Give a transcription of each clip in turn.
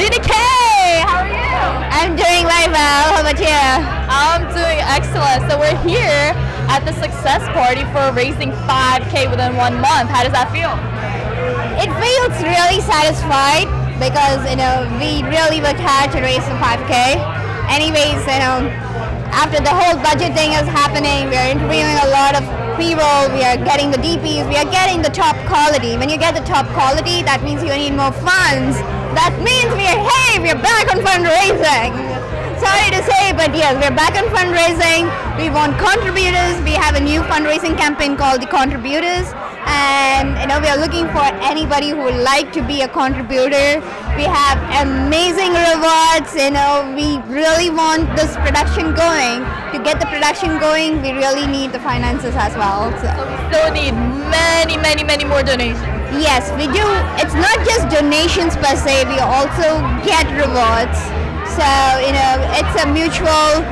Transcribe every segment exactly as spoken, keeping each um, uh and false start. Lini K, how are you? I'm doing very well. How about you? I'm doing excellent. So we're here at the success party for raising five K within one month. How does that feel? It feels really satisfied because, you know, we really worked hard to raise the five K. Anyways, you know, after the whole budget thing is happening, we are interviewing a lot of pre-roll, we are getting the D Ps, we are getting the top quality. When you get the top quality, that means you need more funds. That means we are, hey, we are back on fundraising. Sorry to say, but yes, we are back on fundraising. We want contributors. We have a new fundraising campaign called The Contributors. And, you know, we are looking for anybody who would like to be a contributor. We have amazing rewards, you know, we really want this production going. To get the production going, we really need the finances as well. So, so we still need many, many, many more donations. Yes, we do. It's not just donations per se, we also get rewards. So, you know, it's a mutual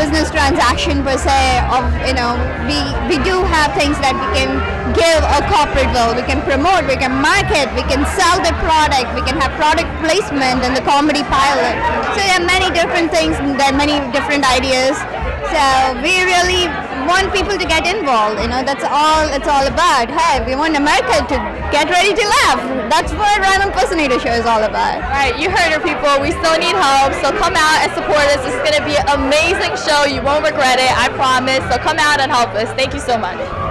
business transaction per se of, you know, we, we do have things that we can give a corporate world. We can promote, we can market, we can sell the product, we can have product placement in the comedy pilot. So there are many different things, there are many different ideas. So we really want people to get involved, you know, that's all it's all about. Hey, we want America to get ready to laugh. That's what Rhyme Impersonator Show is all about. Right, you heard it, people. We still need help, so come out and support us. It's going to be an amazing show. You won't regret it, I promise. So come out and help us. Thank you so much.